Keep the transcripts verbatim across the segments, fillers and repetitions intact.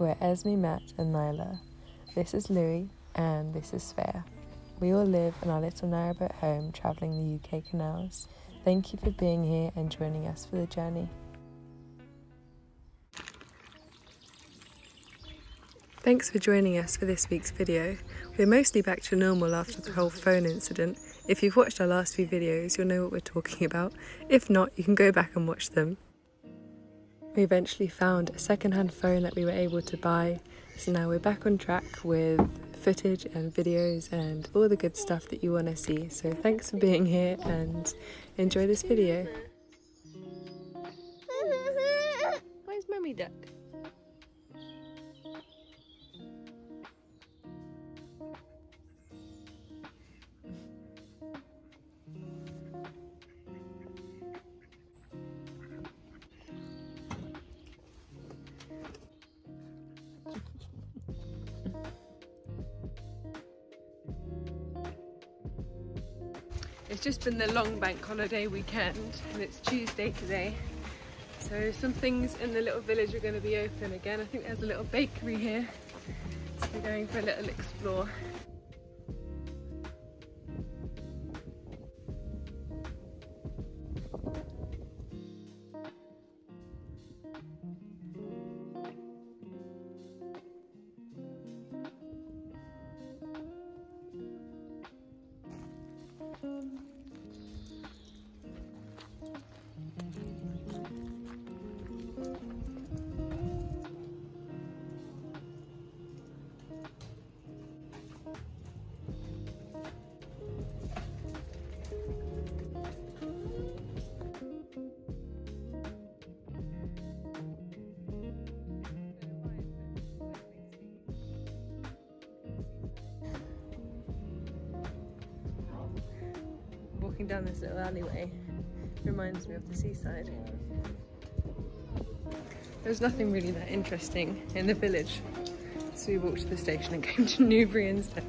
We're Esme, Matt and Nyla. This is Louie and this is Svea. We all live in our little narrowboat home travelling the U K canals. Thank you for being here and joining us for the journey. Thanks for joining us for this week's video. We're mostly back to normal after the whole phone incident. If you've watched our last few videos, you'll know what we're talking about. If not, you can go back and watch them. We eventually found a second-hand phone that we were able to buy, so now we're back on track with footage and videos and all the good stuff that you want to see. So thanks for being here and enjoy this video. Where's Mummy Duck? It's just been the long bank holiday weekend and it's Tuesday today, so some things in the little village are going to be open again. I think there's a little bakery here, so we're going for a little explore. Down this little alleyway reminds me of the seaside. There's nothing really that interesting in the village, so we walked to the station and came to Newbury instead.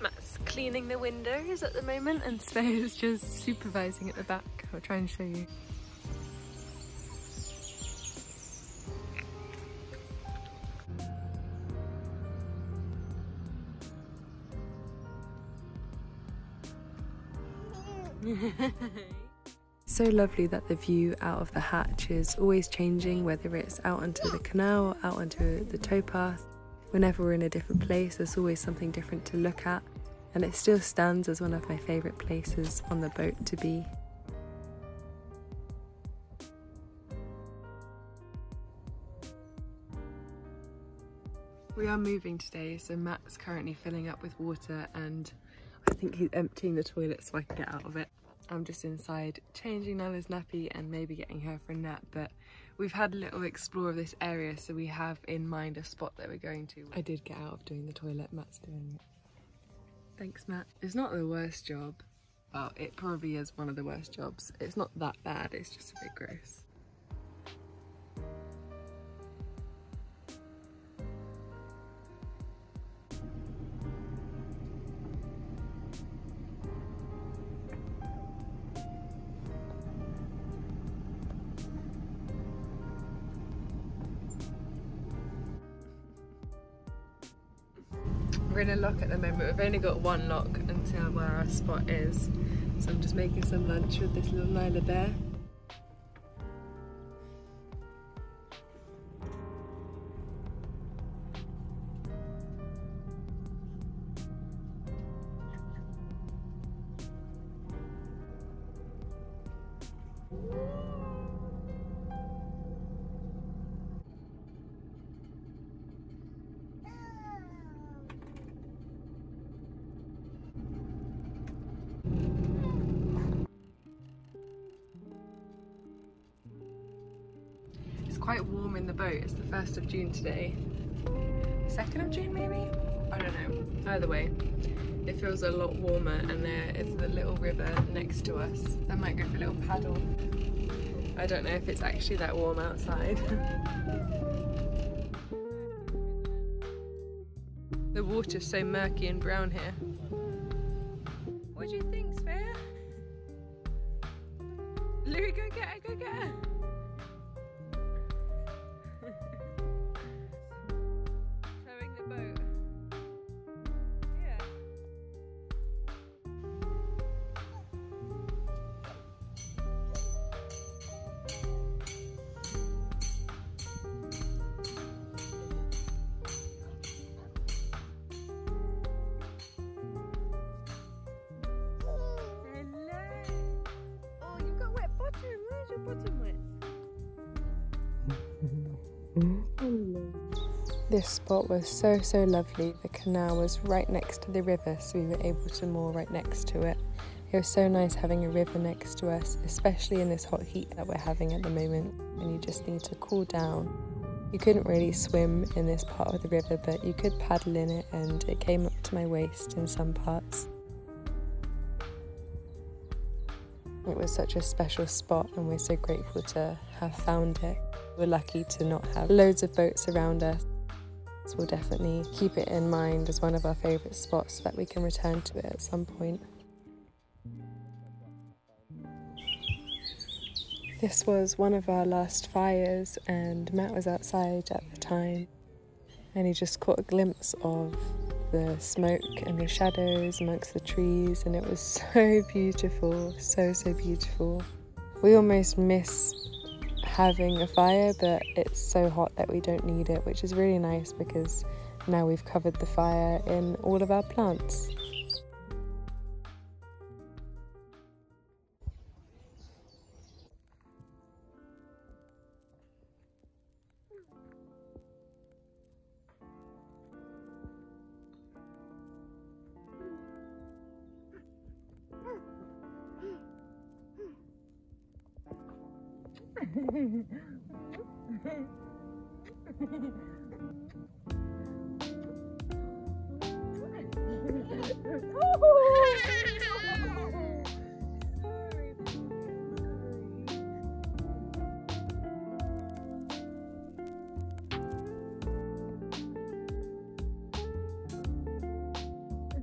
Matt's cleaning the windows at the moment and Svea's just supervising at the back. I'll try and show you. So lovely that the view out of the hatch is always changing, whether it's out onto the canal, out onto the towpath. Whenever we're in a different place, there's always something different to look at, and it still stands as one of my favourite places on the boat to be. We are moving today, so Matt's currently filling up with water and I think he's emptying the toilet so I can get out of it. I'm just inside changing Nyla's nappy and maybe getting her for a nap, but we've had a little explore of this area, so we have in mind a spot that we're going to. I did get out of doing the toilet, Matt's doing it. Thanks, Matt. It's not the worst job. Well, it probably is one of the worst jobs. It's not that bad, it's just a bit gross. We're in a lock at the moment. We've only got one lock until where our spot is. So I'm just making some lunch with this little Nyla bear. Quite warm in the boat. It's the first of June today. second of June maybe? I don't know. Either way, it feels a lot warmer, and there is the little river next to us. I might go for a little paddle. I don't know if it's actually that warm outside. The water's so murky and brown here. What do you think, Svea? Louie, go get her, go get her! This spot was so so lovely. The canal was right next to the river, so we were able to moor right next to it. It was so nice having a river next to us, especially in this hot heat that we're having at the moment, and you just need to cool down. You couldn't really swim in this part of the river, but you could paddle in it, and it came up to my waist in some parts. It was such a special spot, and we're so grateful to have found it. We're lucky to not have loads of boats around us. So we'll definitely keep it in mind as one of our favourite spots so that we can return to it at some point. This was one of our last fires, and Matt was outside at the time, and he just caught a glimpse of the smoke and the shadows amongst the trees, and it was so beautiful, so so beautiful. We almost miss having a fire, but it's so hot that we don't need it, which is really nice because now we've covered the fire in all of our plants. It's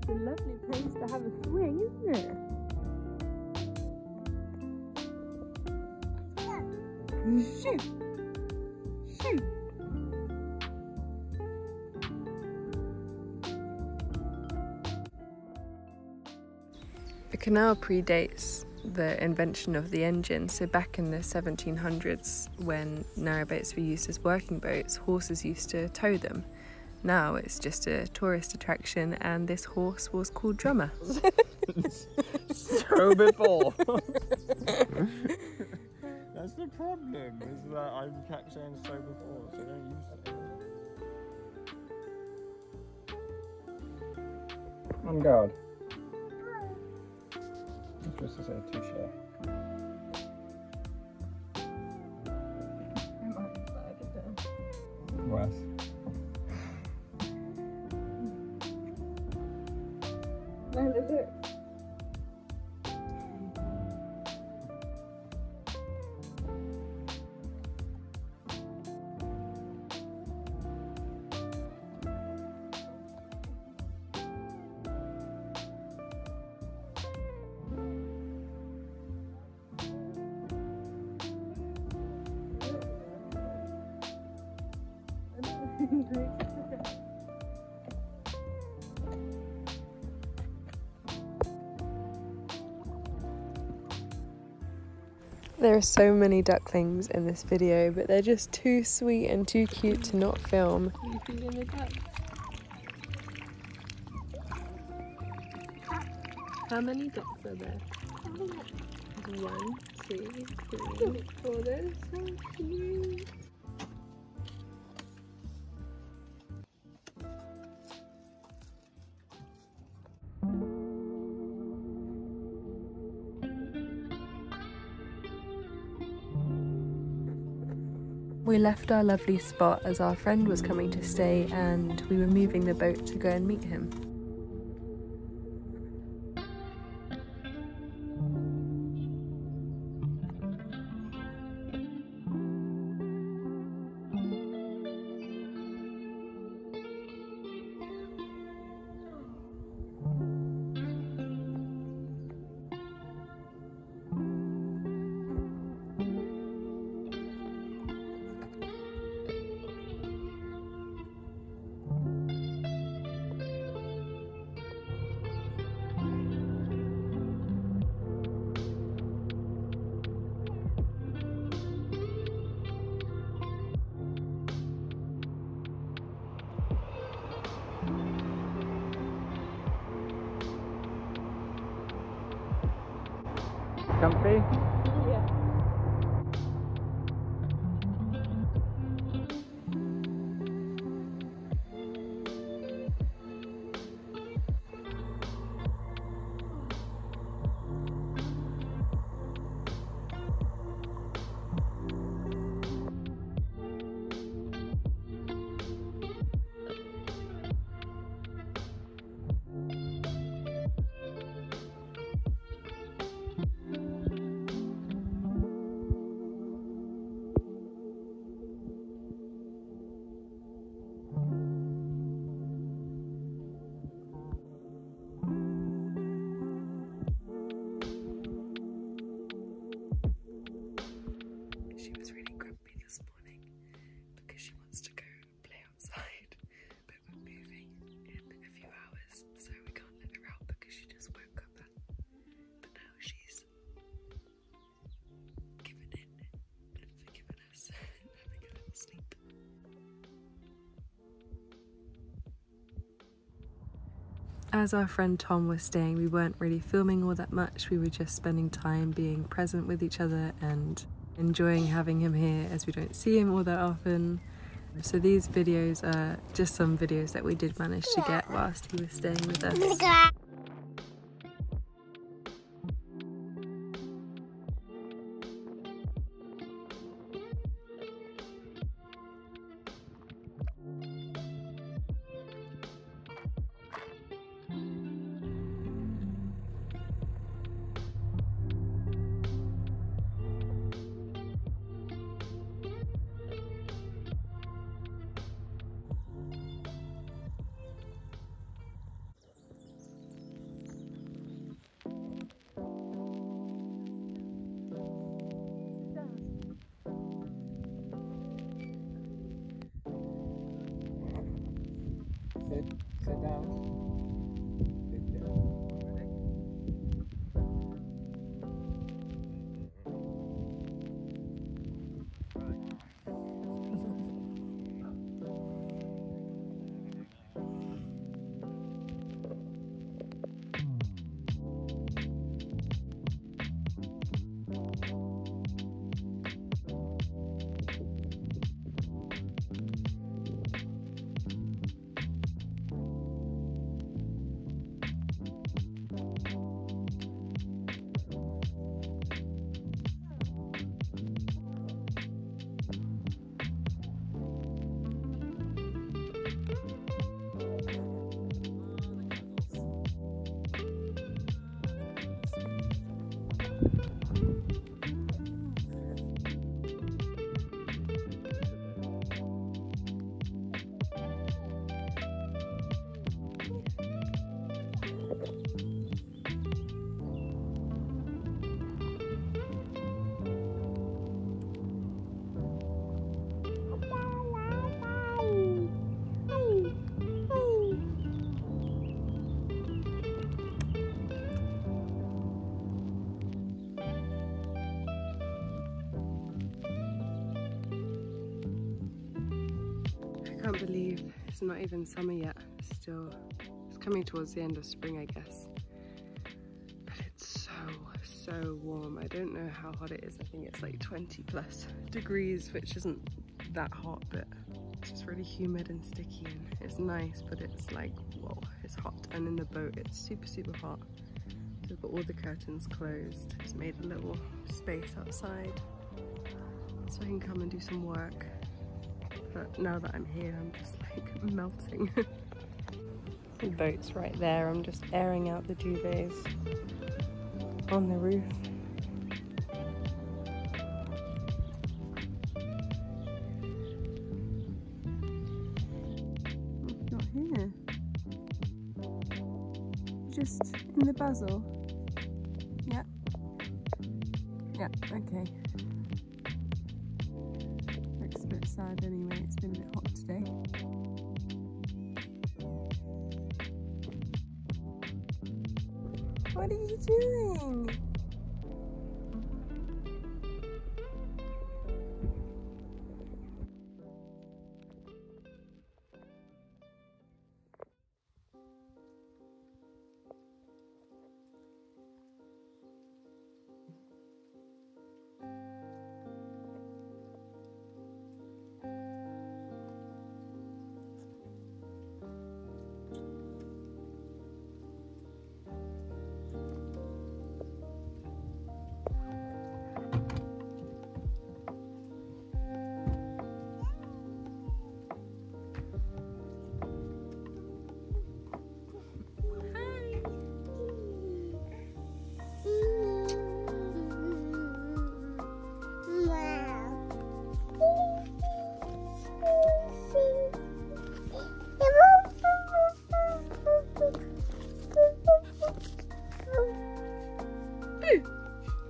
a lovely place to have a swing, isn't it? Shoot! Shoot! The canal predates the invention of the engine, so back in the seventeen hundreds, when narrowboats were used as working boats, horses used to tow them. Now it's just a tourist attraction, and this horse was called Drummer. So before! That's the problem, is that I kept saying so before, so don't use it. On guard. Just to say touche. I might slide it down. Worse. Where is it? There are so many ducklings in this video, but they're just too sweet and too cute to not film. Are you feeding the ducks? How many ducks are there? One, two, three, four. They're so cute. We left our lovely spot as our friend was coming to stay and we were moving the boat to go and meet him. Comfy? Yeah. As our friend Tom was staying, we weren't really filming all that much. We were just spending time being present with each other and enjoying having him here, as we don't see him all that often. So these videos are just some videos that we did manage to get whilst he was staying with us. can't believe it's not even summer yet. It's still, it's coming towards the end of spring, I guess. But it's so, so warm. I don't know how hot it is. I think it's like twenty plus degrees, which isn't that hot, but it's just really humid and sticky, and it's nice, but it's like, whoa, it's hot. And in the boat, it's super, super hot. So we've got all the curtains closed. Just made a little space outside so I can come and do some work. But now that I'm here, I'm just like melting. The boat's right there. I'm just airing out the duvets on the roof. It's not here. Just in the basil. Yeah. Yeah, okay. Looks a bit sad anyway, it's been a bit hot today. What are you doing?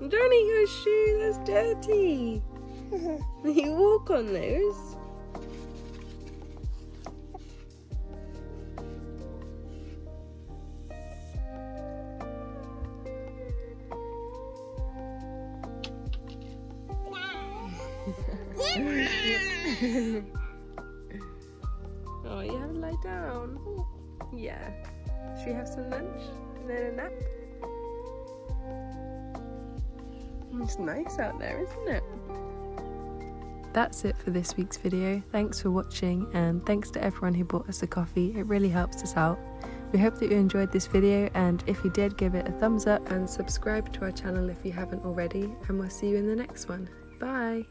Johnny, your shoe, that's dirty. You walk on those. Oh, you have to lie down. Yeah. Should we have some lunch and then a nap? It's nice out there, isn't it? That's it for this week's video. Thanks for watching, and thanks to everyone who bought us a coffee. It really helps us out. We hope that you enjoyed this video, and if you did, give it a thumbs up and subscribe to our channel if you haven't already, and we'll see you in the next one. Bye!